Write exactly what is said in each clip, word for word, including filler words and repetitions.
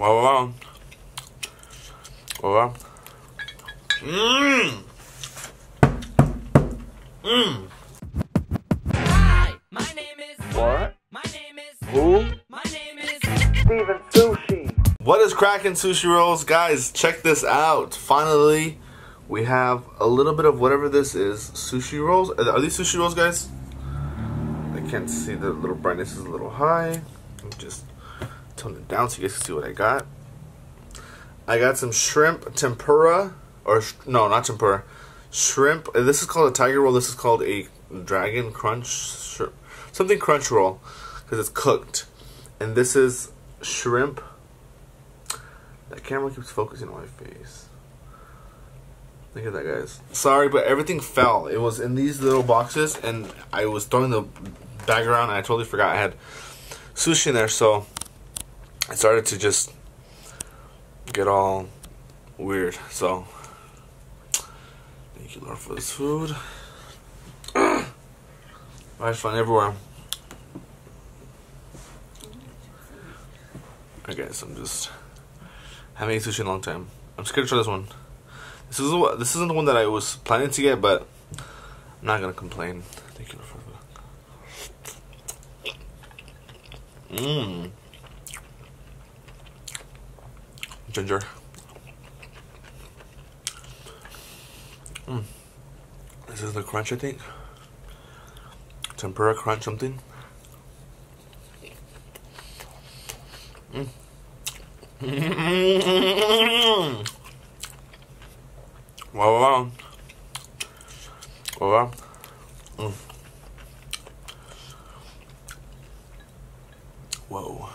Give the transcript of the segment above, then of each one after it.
Hola. Hola. Mmm. Mmm. Hi, my name is. What? My name is. Who? My name is. Steven Sushi. What is cracking, sushi rolls? Guys, check this out. Finally, we have a little bit of whatever this is. Sushi rolls. Are these sushi rolls, guys? I can't see. The little brightness is a little high. Just tone it down so you guys can see what I got. I got some shrimp tempura. Or, no, not tempura. Shrimp. This is called a tiger roll. This is called a dragon crunch. Shrimp. Something crunch roll. Because it's cooked. And this is shrimp. That camera keeps focusing on my face. Look at that, guys. Sorry, but everything fell. It was in these little boxes. And I was throwing the bag around. And I totally forgot I had sushi in there. So I started to just get all weird. So thank you, Lord, for this food. I just find everywhere. I guess I'm just haven't eaten sushi in a long time. I'm scared to try this one. This is the, this isn't the one that I was planning to get, but I'm not gonna complain. Thank you, Lord, for that. Mmm. Ginger. Mm. This is the crunch, I think. Tempura crunch something. Mm. Mm. Wow, wow. Wow, wow. Mm. Whoa.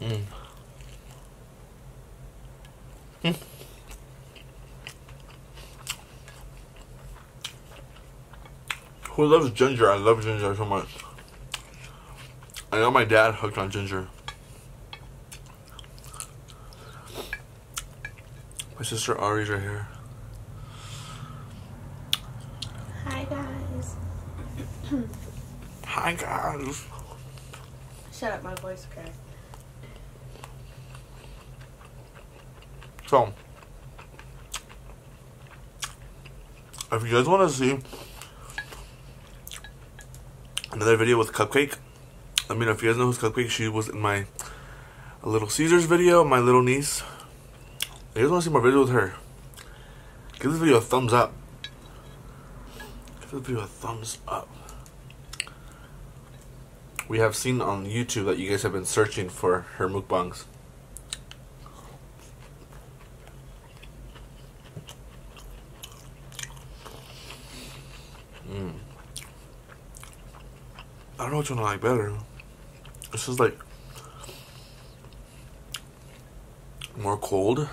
Mm. Mm. Who loves ginger? I love ginger so much. I know my dad hooked on ginger. My sister Ari's right here. Hi, guys. Hi, guys. Shut up, my voice cracked. So, if you guys want to see another video with Cupcake, I mean, if you guys know who's Cupcake, she was in my Little Caesar's video, my little niece. If you guys want to see more videos with her, give this video a thumbs up. Give this video a thumbs up. We have seen on YouTube that you guys have been searching for her mukbangs. I don't know which one I like better. This is like more cold.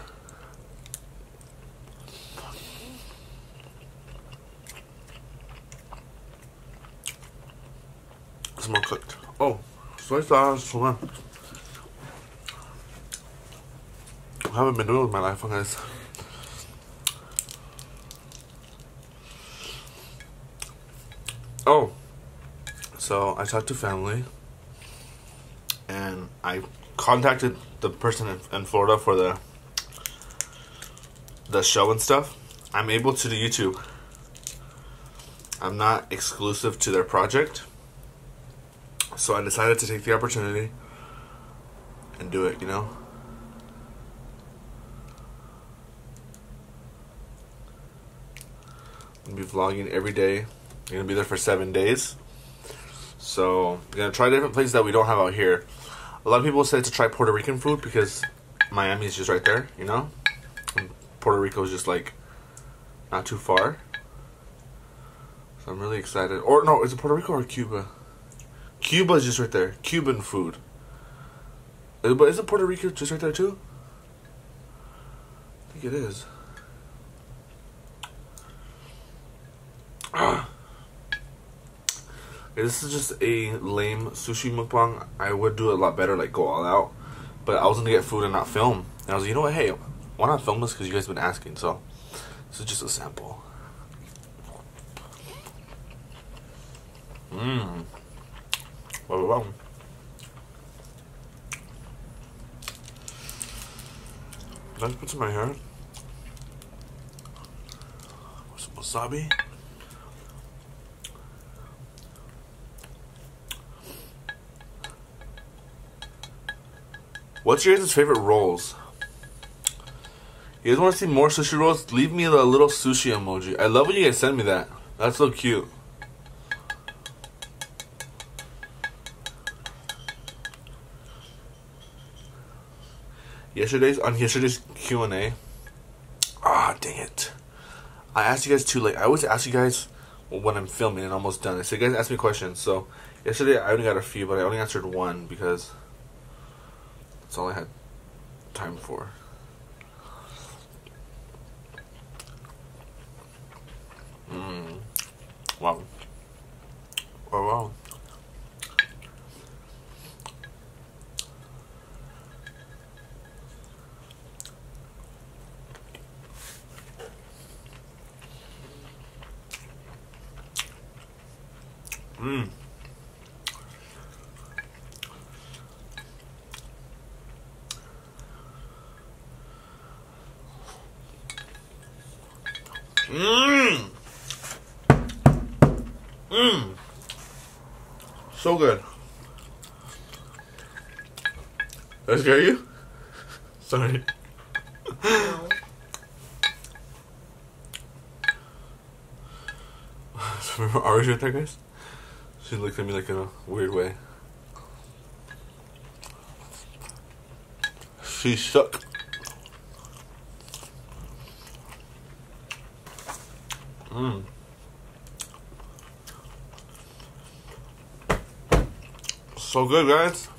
It's more cooked. Oh, soy sauce. I haven't been doing it with my life, guys. Oh. So I talked to family, and I contacted the person in, in Florida for the the show and stuff. I'm able to do YouTube. I'm not exclusive to their project, so I decided to take the opportunity and do it. You know, I'll be vlogging every day. I'm gonna be there for seven days. So, we're going to try different places that we don't have out here. A lot of people say to try Puerto Rican food because Miami is just right there, you know? And Puerto Rico is just, like, not too far. So, I'm really excited. Or, no, is it Puerto Rico or Cuba? Cuba is just right there. Cuban food. But isn't Puerto Rico just right there, too? I think it is. This is just a lame sushi mukbang. I would do it a lot better, like go all out. But I was gonna get food and not film. And I was like, you know what, hey, why not film this? Because you guys have been asking, so this is just a sample. Mmm. Well, well. Let's put some in my hair. Some wasabi. What's your guys' favorite rolls? You guys want to see more sushi rolls? Leave me a little sushi emoji. I love when you guys send me that. That's so cute. Yesterday's on yesterday's Q and A. Ah, dang it! I asked you guys too late. I always ask you guys when I'm filming and almost done. So you guys asked me questions. So yesterday I only got a few, but I only answered one because that's all I had time for. Mm. Wow. Oh, wow. Mmm. Mmm. Mmm. So good. Did I scare you? Sorry. No. Remember Ari's right there, guys? She looked at me like in a weird way. She shook. Mmm. So good, guys.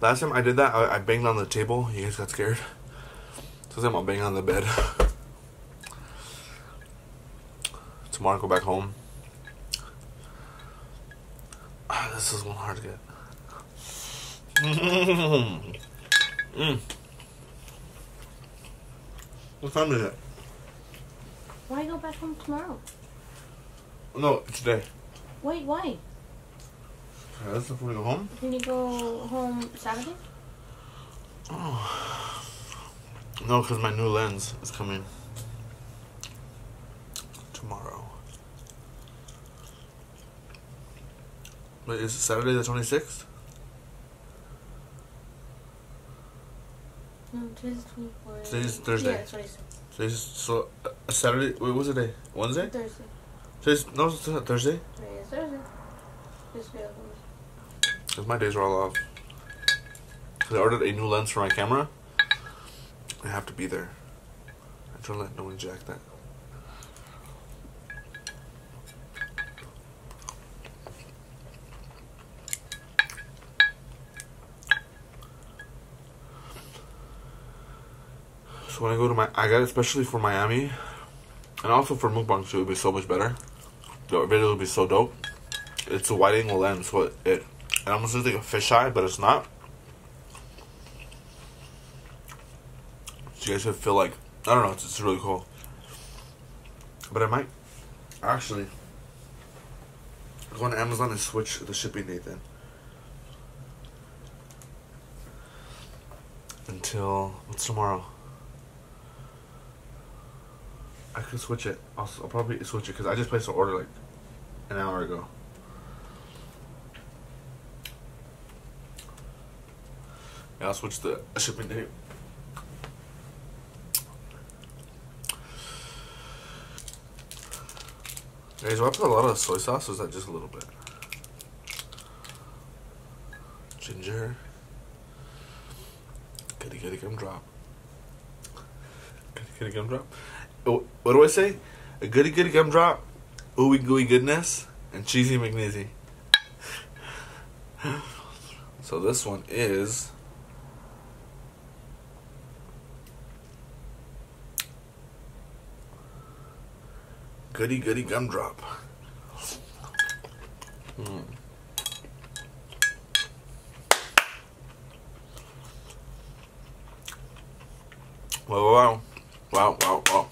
Last time I did that, I, I banged on the table. You guys got scared. This time I'll bang on the bed. Tomorrow I'll go back home. Ah, this is one hard to get. Mmm. Mm. What time is it? Why go back home tomorrow? No, today. Wait, why? Yeah, that's before we go home. Can you go home Saturday? Oh. No, because my new lens is coming tomorrow. Wait, is it Saturday the twenty-sixth? No, today's twenty-fourth. Today's Thursday. Yeah, Thursday. Today's so uh, Saturday. Wait, what was the day? Wednesday? Thursday. Today's, no, it's not Thursday. Today is Thursday. Because my days are all off. Because I ordered a new lens for my camera. I have to be there. I don't let no one jack that. So when I go to my, I got it especially for Miami. And also for mukbang too, it would be so much better. The video would be so dope. It's a wide angle lens, so it, it, it almost looks like a fisheye, but it's not. So you guys should feel like, I don't know, it's, it's really cool. But I might actually go on Amazon and switch the shipping date then. Until, what's tomorrow? I could switch it. I'll, I'll probably switch it because I just placed an order like an hour ago. Yeah, I'll switch the shipping date. Guys, do I put a lot of soy sauce or is that just a little bit? Ginger. Gotta get a gumdrop. Gotta get a gumdrop. What do I say? A goody goody gumdrop, ooey gooey goodness, and cheesy McNeesy. So this one is goody goody gumdrop. Mm. Wow, wow, wow, wow, wow.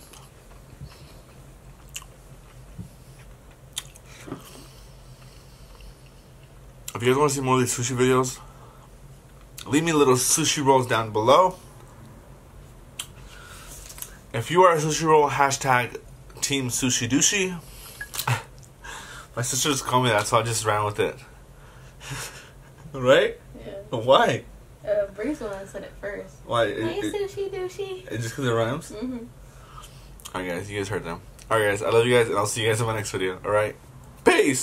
If you guys want to see more of these sushi videos, leave me little sushi rolls down below. If you are a sushi roll, hashtag Team Sushi Douchey. My sister just called me that, so I just ran with it. Right? Yeah. Why? Uh, Bree's one said it first. Why? It, hey, it, Sushi Douchey. It's just because it rhymes? Mm-hmm. Alright, guys. You guys heard them. Alright, guys. I love you guys, and I'll see you guys in my next video. Alright? Peace!